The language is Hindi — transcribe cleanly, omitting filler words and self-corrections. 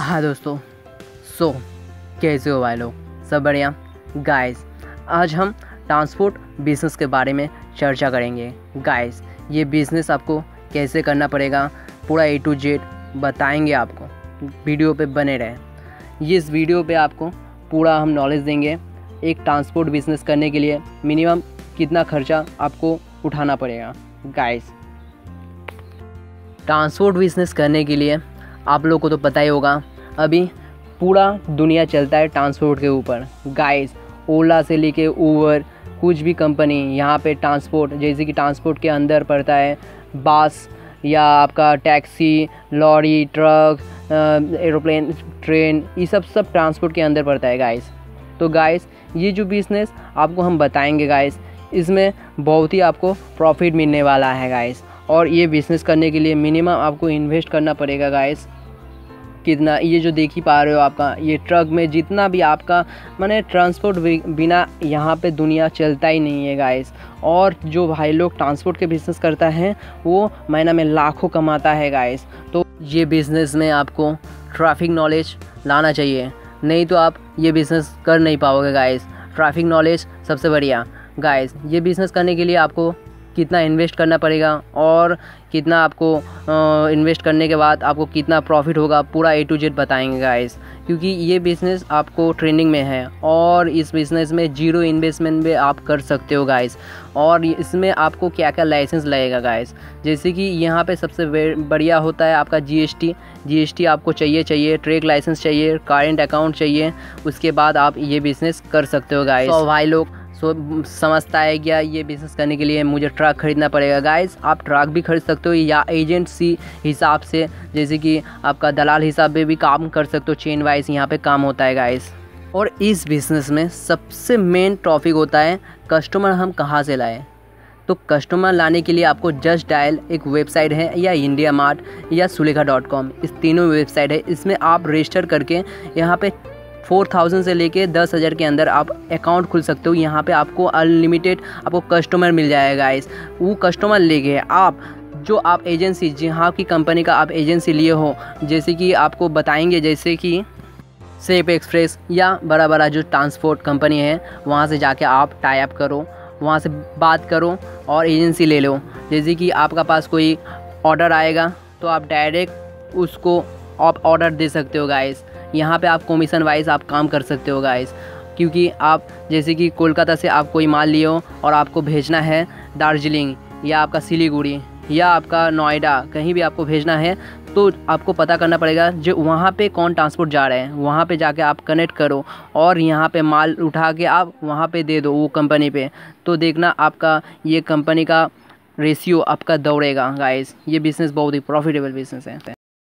हाँ दोस्तों, सो कैसे हो भाई लोग? सब बढ़िया गाइस। आज हम ट्रांसपोर्ट बिज़नेस के बारे में चर्चा करेंगे। गाइस ये बिज़नेस आपको कैसे करना पड़ेगा पूरा A to Z बताएंगे आपको, वीडियो पे बने रहें। इस वीडियो पे आपको पूरा हम नॉलेज देंगे। एक ट्रांसपोर्ट बिज़नेस करने के लिए मिनिमम कितना खर्चा आपको उठाना पड़ेगा। गाइस ट्रांसपोर्ट बिज़नेस करने के लिए आप लोग को तो पता ही होगा, अभी पूरा दुनिया चलता है ट्रांसपोर्ट के ऊपर। गाइस ओला से लेके ऊबर, कुछ भी कंपनी यहाँ पे ट्रांसपोर्ट, जैसे कि ट्रांसपोर्ट के अंदर पड़ता है बस या आपका taxi, lorry, truck, aeroplane, train, ये सब ट्रांसपोर्ट के अंदर पड़ता है। गाइस तो गाइस ये जो बिज़नेस आपको हम बताएंगे गाइस, इसमें बहुत ही आपको प्रॉफिट मिलने वाला है गाइस। और ये बिज़नेस करने के लिए मिनिमम आपको इन्वेस्ट करना पड़ेगा गाइस। कितना, ये जो देख ही पा रहे हो आपका, ये ट्रक में जितना भी आपका माने ट्रांसपोर्ट बिना यहाँ पे दुनिया चलता ही नहीं है गाइस। और जो भाई लोग ट्रांसपोर्ट के बिज़नेस करता है वो महीना में लाखों कमाता है गाइस। तो ये बिज़नेस में आपको ट्रैफिक नॉलेज लाना चाहिए, नहीं तो आप ये बिज़नेस कर नहीं पाओगे गाइस। ट्रैफिक नॉलेज सबसे बढ़िया। गाइस ये बिज़नेस करने के लिए आपको कितना इन्वेस्ट करना पड़ेगा और कितना आपको इन्वेस्ट करने के बाद आपको कितना प्रॉफिट होगा पूरा A to Z बताएंगे गाइस। क्योंकि ये बिज़नेस आपको ट्रेनिंग में है और इस बिज़नेस में जीरो इन्वेस्टमेंट में आप कर सकते हो गाइस। और इसमें आपको क्या क्या लाइसेंस लगेगा गाइस, जैसे कि यहाँ पे सबसे बढ़िया होता है आपका GST आपको चाहिए, ट्रेक लाइसेंस चाहिए, करेंट अकाउंट चाहिए, उसके बाद आप ये बिज़नेस कर सकते हो गाइस। तो भाई लोग समझता है क्या ये बिज़नेस करने के लिए मुझे ट्रक ख़रीदना पड़ेगा? गाइस आप ट्रक भी खरीद सकते हो या एजेंसी हिसाब से, जैसे कि आपका दलाल हिसाब में भी काम कर सकते हो। चेन वाइज यहाँ पे काम होता है गाइस। और इस बिज़नेस में सबसे मेन टॉपिक होता है कस्टमर हम कहाँ से लाएँ। तो कस्टमर लाने के लिए आपको जस्ट डायल एक वेबसाइट है या इंडिया मार्ट या सुलेखा.com, इस तीनों वेबसाइट है। इसमें आप रजिस्टर करके यहाँ पर 4000 से लेके 10000 के अंदर आप अकाउंट खुल सकते हो। यहाँ पे आपको अनलिमिटेड आपको कस्टमर मिल जाएगा गाइस। वो कस्टमर लेके आप जो आप एजेंसी, जहाँ की कंपनी का आप एजेंसी लिए हो, जैसे कि आपको बताएंगे जैसे कि सेफ एक्सप्रेस या बड़ा जो ट्रांसपोर्ट कंपनी है, वहाँ से जाके आप टाई अप करो, वहाँ से बात करो और एजेंसी ले लो। जैसे कि आपका पास कोई ऑर्डर आएगा तो आप डायरेक्ट उसको आप ऑर्डर दे सकते हो गाइस। यहाँ पे आप कमीशन वाइज आप काम कर सकते हो गाइस। क्योंकि आप जैसे कि कोलकाता से आप कोई माल लिए हो और आपको भेजना है दार्जिलिंग या आपका सिलीगुड़ी या आपका नोएडा, कहीं भी आपको भेजना है तो आपको पता करना पड़ेगा जो वहाँ पे कौन ट्रांसपोर्ट जा रहे हैं। वहाँ पे जाके आप कनेक्ट करो और यहाँ पे माल उठा के आप वहाँ पे दे दो वो कंपनी पे। तो देखना आपका ये कंपनी का रेशियो आपका दौड़ेगा गाइस। ये बिज़नेस बहुत ही प्रॉफिटेबल बिज़नेस है।